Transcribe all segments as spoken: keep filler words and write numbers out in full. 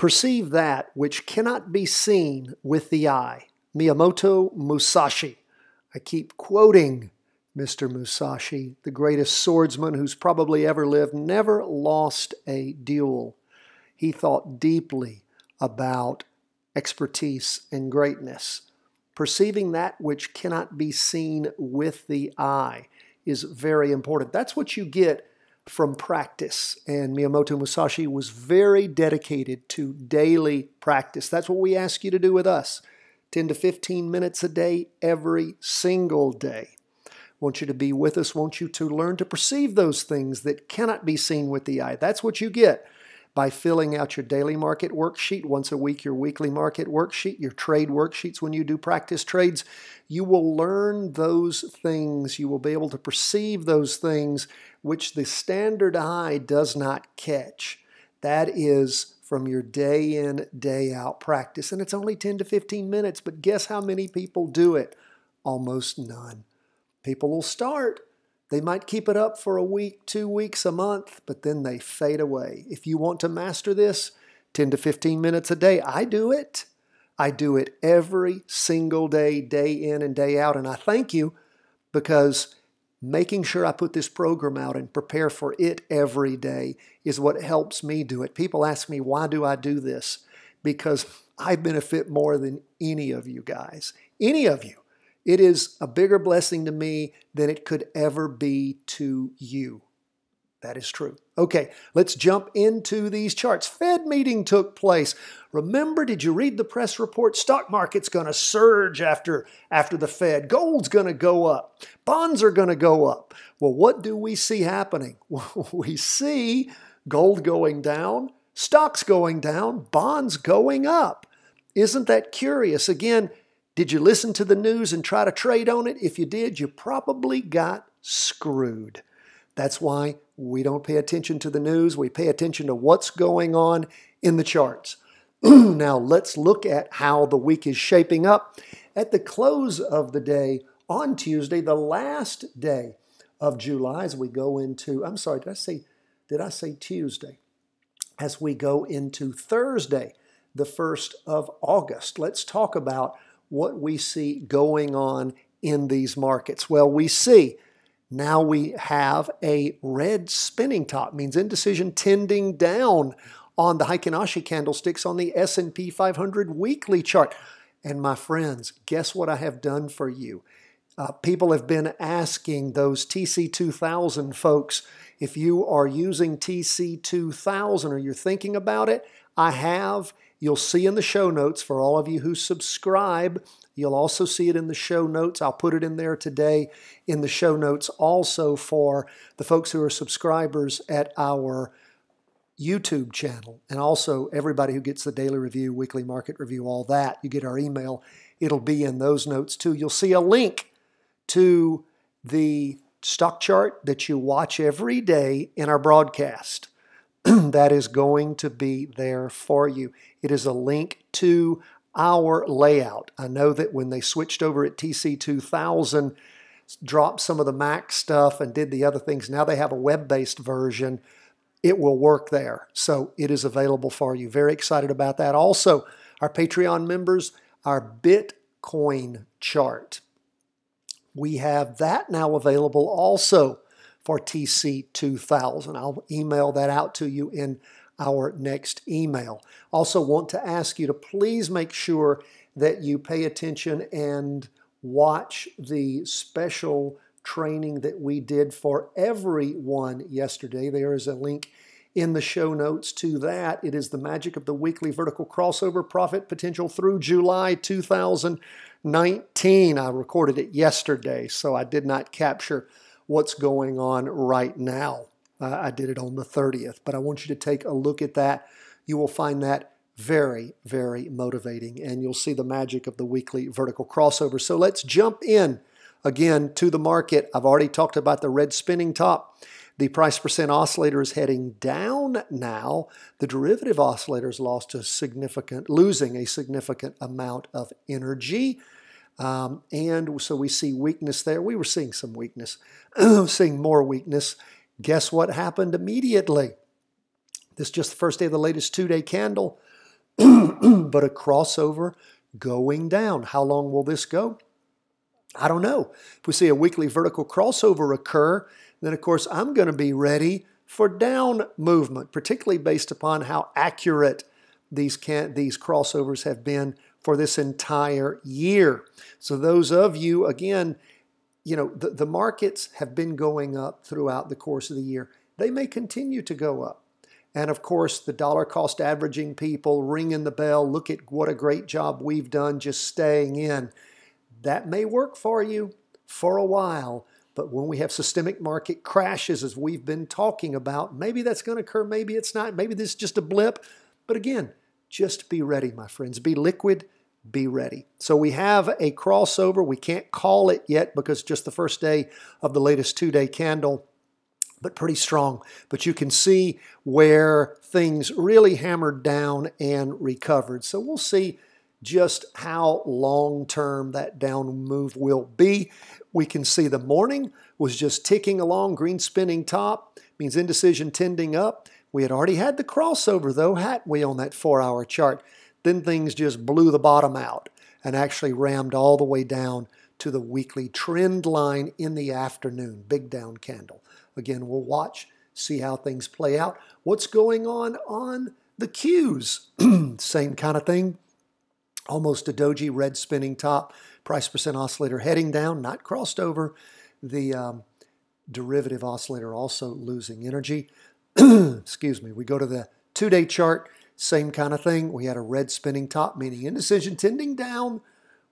Perceive that which cannot be seen with the eye. Miyamoto Musashi. I keep quoting Mister Musashi, the greatest swordsman who's probably ever lived, never lost a duel. He thought deeply about expertise and greatness. Perceiving that which cannot be seen with the eye is very important. That's what you get from practice. And Miyamoto Musashi was very dedicated to daily practice. That's what we ask you to do with us. ten to fifteen minutes a day, every single day. Want you to be with us. Want you to learn to perceive those things that cannot be seen with the eye. That's what you get by filling out your daily market worksheet once a week, your weekly market worksheet, your trade worksheets when you do practice trades. You will learn those things. You will be able to perceive those things which the standard eye does not catch. That is from your day in, day out practice. And it's only ten to fifteen minutes, but guess how many people do it? Almost none. People will start. They might keep it up for a week, two weeks, a month, but then they fade away. If you want to master this, ten to fifteen minutes a day, I do it. I do it every single day, day in and day out. And I thank you, because making sure I put this program out and prepare for it every day is what helps me do it. People ask me, why do I do this? Because I benefit more than any of you guys, any of you. It is a bigger blessing to me than it could ever be to you. That is true. Okay, let's jump into these charts. Fed meeting took place. Remember, did you read the press report? Stock market's going to surge after, after the Fed. Gold's going to go up. Bonds are going to go up. Well, what do we see happening? Well, we see gold going down, stocks going down, bonds going up. Isn't that curious? Again, did you listen to the news and try to trade on it? If you did, you probably got screwed. That's why we don't pay attention to the news. We pay attention to what's going on in the charts. Now let's look at how the week is shaping up. At the close of the day on Tuesday, the last day of July, as we go into, I'm sorry, did I say, did I say Tuesday? As we go into Thursday, the first of August, let's talk about what we see going on in these markets. Well, we see now we have a red spinning top, means indecision tending down on the Heiken Ashi candlesticks on the S and P five hundred weekly chart. And my friends, guess what I have done for you? Uh, people have been asking those T C two thousand folks, if you are using T C two thousand or you're thinking about it, I have. You'll see in the show notes for all of you who subscribe. You'll also see it in the show notes. I'll put it in there today in the show notes also for the folks who are subscribers at our YouTube channel, and also everybody who gets the daily review, weekly market review, all that. You get our email. It'll be in those notes too. You'll see a link to the stock chart that you watch every day in our broadcast. That is going to be there for you. It is a link to our layout. I know that when they switched over at T C two thousand, dropped some of the Mac stuff and did the other things, now they have a web-based version. It will work there. So it is available for you. Very excited about that. Also, our Patreon members, our Bitcoin chart. We have that now available also for T C two thousand. I'll email that out to you in our next email. Also want to ask you to please make sure that you pay attention and watch the special training that we did for everyone yesterday. There is a link in the show notes to that. It is the magic of the weekly vertical crossover profit potential through July two thousand nineteen. I recorded it yesterday, so I did not capture what's going on right now. Uh, I did it on the thirtieth, but I want you to take a look at that. You will find that very, very motivating, and you'll see the magic of the weekly vertical crossover. So let's jump in again to the market. I've already talked about the red spinning top. The price percent oscillator is heading down now. The derivative oscillator has lost a significant, losing a significant amount of energy. Um, and so we see weakness there. We were seeing some weakness, seeing more weakness. Guess what happened immediately? This is just the first day of the latest two-day candle. but a crossover going down. How long will this go? I don't know. If we see a weekly vertical crossover occur, then of course I'm going to be ready for down movement, particularly based upon how accurate these can these crossovers have been for this entire year. So those of you, again, you know, the, the markets have been going up throughout the course of the year. They may continue to go up. And of course, the dollar cost averaging people ringing the bell, look at what a great job we've done just staying in. That may work for you for a while, but when we have systemic market crashes, as we've been talking about, maybe that's going to occur, maybe it's not, maybe this is just a blip. But again, just be ready, my friends. Be liquid, be ready. So we have a crossover. We can't call it yet because just the first day of the latest two-day candle, but pretty strong. But you can see where things really hammered down and recovered. So we'll see just how long-term that down move will be. We can see the morning was just ticking along, green spinning top, means indecision tending up. We had already had the crossover though, hadn't we, on that four-hour chart. Then things just blew the bottom out and actually rammed all the way down to the weekly trend line in the afternoon, big down candle. Again, we'll watch, see how things play out. What's going on on the Qs? Same kind of thing. Almost a doji, red spinning top, price percent oscillator heading down, not crossed over. The um, derivative oscillator also losing energy. Excuse me. We go to the two-day chart, same kind of thing. We had a red spinning top, meaning indecision tending down.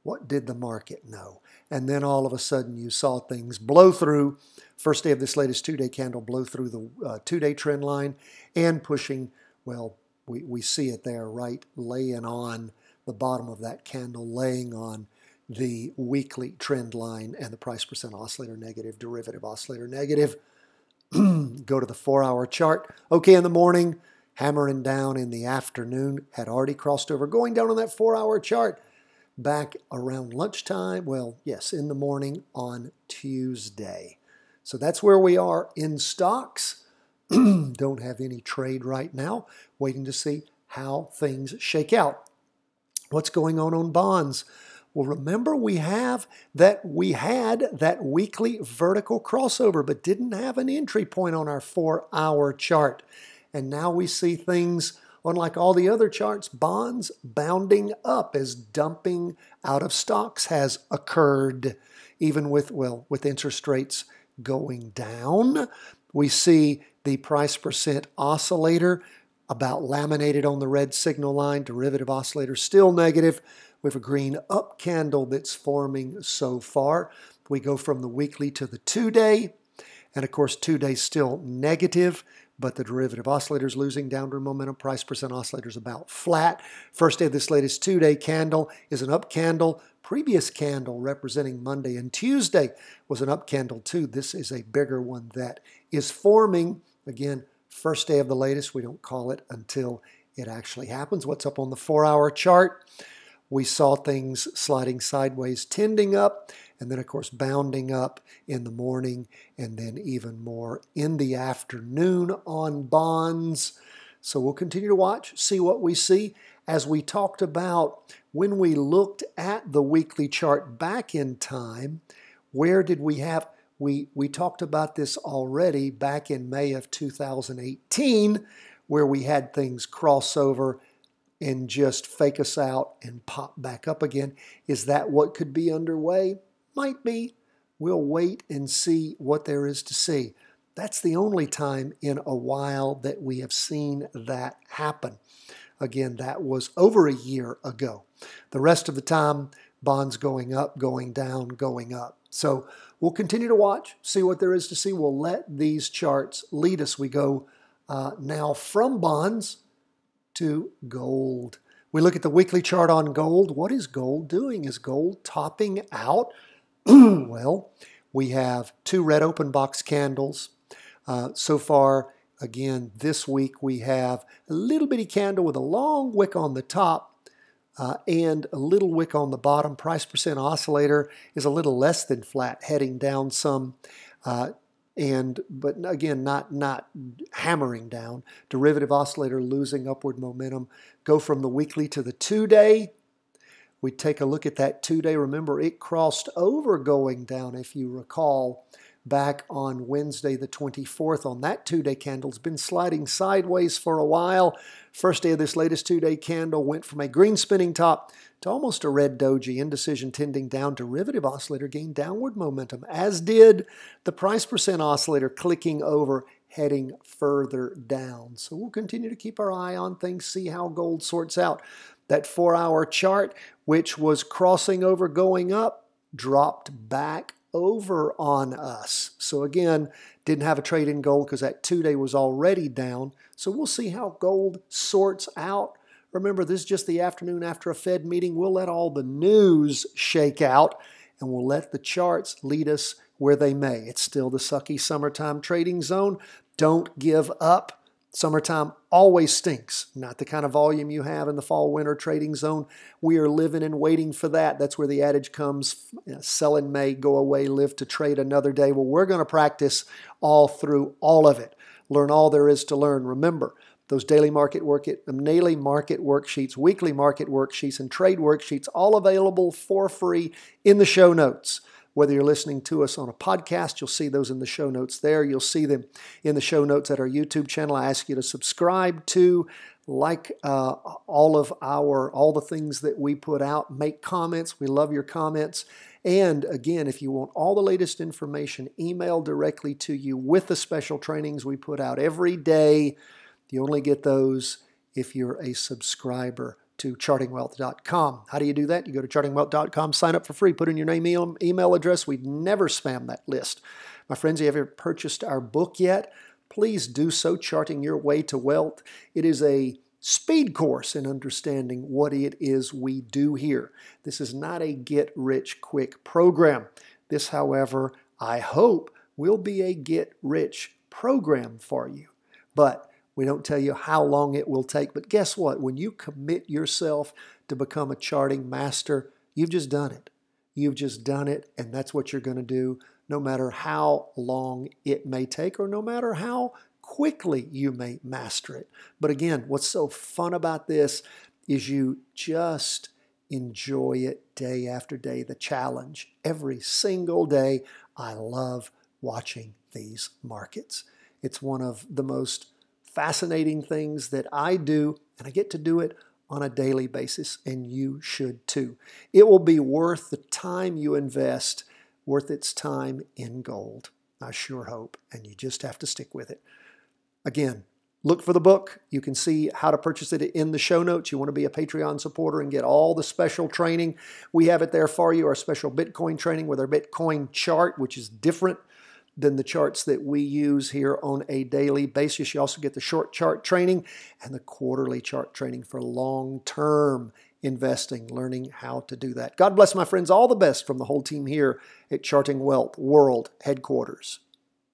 What did the market know? And then all of a sudden you saw things blow through. First day of this latest two-day candle, blow through the uh, two-day trend line and pushing, well, we, we see it there, right? Laying on the bottom of that candle, laying on the weekly trend line and the price percent oscillator negative, derivative oscillator negative. Go to the four-hour chart. Okay, in the morning, hammering down in the afternoon, had already crossed over. Going down on that four-hour chart back around lunchtime. Well, yes, in the morning on Tuesday. So that's where we are in stocks. Don't have any trade right now. Waiting to see how things shake out. What's going on on bonds? Well, remember we have that we had that weekly vertical crossover, but didn't have an entry point on our four-hour chart. And now we see things, unlike all the other charts, bonds bounding up as dumping out of stocks has occurred. Even with, well, with interest rates going down, we see the price percent oscillator about laminated on the red signal line, derivative oscillator still negative. We have a green up candle that's forming so far. We go from the weekly to the two-day, and of course two-day still negative, but the derivative oscillator is losing downward momentum. Price percent oscillator is about flat. First day of this latest two-day candle is an up candle. Previous candle representing Monday and Tuesday was an up candle too. This is a bigger one that is forming. Again, first day of the latest, we don't call it until it actually happens. What's up on the four-hour chart? We saw things sliding sideways, tending up, and then, of course, bounding up in the morning, and then even more in the afternoon on bonds. So we'll continue to watch, see what we see. As we talked about when we looked at the weekly chart back in time, where did we have... We, we talked about this already back in May of two thousand eighteen, where we had things cross over and just fake us out and pop back up again. Is that what could be underway? Might be. We'll wait and see what there is to see. That's the only time in a while that we have seen that happen. Again, that was over a year ago. The rest of the time, bonds going up, going down, going up. So we'll continue to watch, see what there is to see. We'll let these charts lead us. We go uh, now from bonds to gold. We look at the weekly chart on gold. What is gold doing? Is gold topping out? Well, we have two red open box candles. Uh, so far, again, this week we have a little bitty candle with a long wick on the top. Uh, and a little wick on the bottom. Price percent oscillator is a little less than flat, heading down some. Uh, and but again, not not hammering down. Derivative oscillator losing upward momentum. Go from the weekly to the two-day. We take a look at that two-day. Remember, it crossed over going down, if you recall, back on Wednesday the twenty-fourth on that two-day candle. It's been sliding sideways for a while. First day of this latest two-day candle went from a green spinning top to almost a red doji. Indecision tending down. Derivative oscillator gained downward momentum, as did the price percent oscillator clicking over, heading further down. So we'll continue to keep our eye on things, see how gold sorts out. That four-hour chart, which was crossing over going up, dropped back over on us. So again, didn't have a trade in gold because that two-day was already down. So we'll see how gold sorts out. Remember, this is just the afternoon after a Fed meeting. We'll let all the news shake out, and we'll let the charts lead us where they may. It's still the sucky summertime trading zone. Don't give up. Summertime always stinks. Not the kind of volume you have in the fall-winter trading zone. We are living and waiting for that. That's where the adage comes, you know, sell in May, go away, live to trade another day. Well, we're going to practice all through all of it. Learn all there is to learn. Remember, those daily market work, daily market worksheets, weekly market worksheets, and trade worksheets, all available for free in the show notes. Whether you're listening to us on a podcast, you'll see those in the show notes there. You'll see them in the show notes at our YouTube channel. I ask you to subscribe to, like uh, all of our, all the things that we put out. Make comments. We love your comments. And again, if you want all the latest information, email directly to you with the special trainings we put out every day. You only get those if you're a subscriber to charting wealth dot com. How do you do that? You go to charting wealth dot com, sign up for free, put in your name, email, email address. We'd never spam that list. My friends, if you haven't purchased our book yet, please do so, Charting Your Way to Wealth. It is a speed course in understanding what it is we do here. This is not a get-rich-quick program. This, however, I hope will be a get-rich program for you. But we don't tell you how long it will take, but guess what? When you commit yourself to become a charting master, you've just done it. You've just done it, and that's what you're going to do no matter how long it may take or no matter how quickly you may master it. But again, what's so fun about this is you just enjoy it day after day, the challenge. Every single day, I love watching these markets. It's one of the most fascinating things that I do, and I get to do it on a daily basis, and you should too. It will be worth the time you invest, worth its time in gold. I sure hope, and you just have to stick with it. Again, look for the book. You can see how to purchase it in the show notes. You want to be a Patreon supporter and get all the special training. We have it there for you, our special Bitcoin training with our Bitcoin chart, which is different than the charts that we use here on a daily basis. You also get the short chart training and the quarterly chart training for long-term investing, learning how to do that. God bless, my friends. All the best from the whole team here at Charting Wealth World Headquarters.